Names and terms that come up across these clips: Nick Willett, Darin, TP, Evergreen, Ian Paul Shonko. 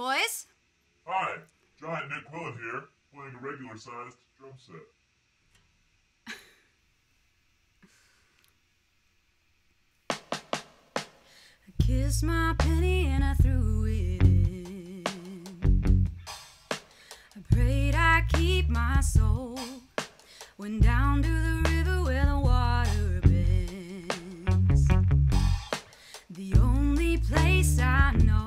Boys? Hi, Giant Nick Willett here, playing a regular-sized drum set. I kissed my penny and I threw it in. I prayed I keep my soul. Went down to the river where the water bends. The only place I know.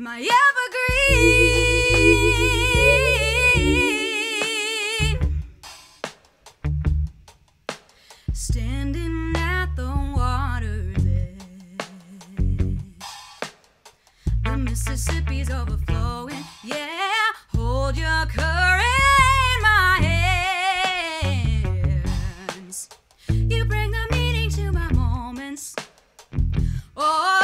My evergreen, standing at the water's edge, the Mississippi's overflowing. Yeah, hold your courage in my hands. You bring the meaning to my moments. Oh.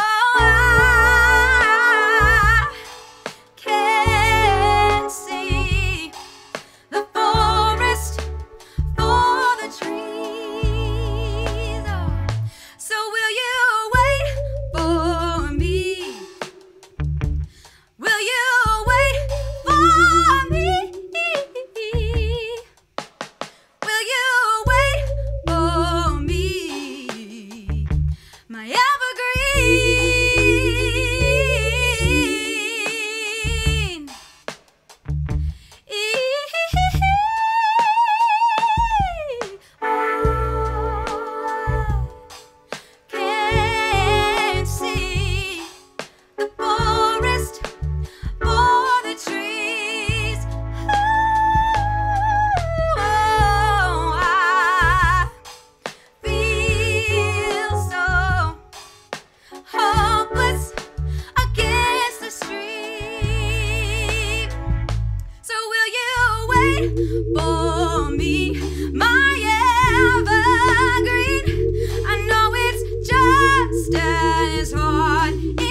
For me, my evergreen, I know it's just as hard.